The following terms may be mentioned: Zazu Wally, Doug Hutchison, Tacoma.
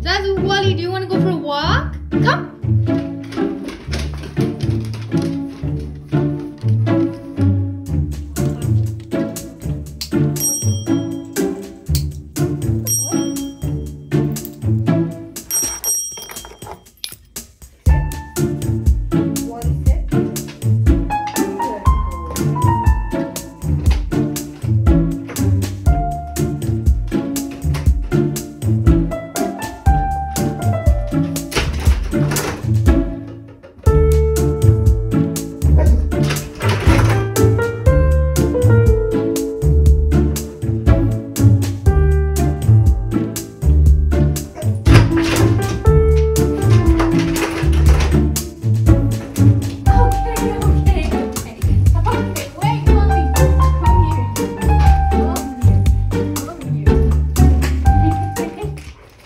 Zazu Wally, do you want to go for a walk? Come.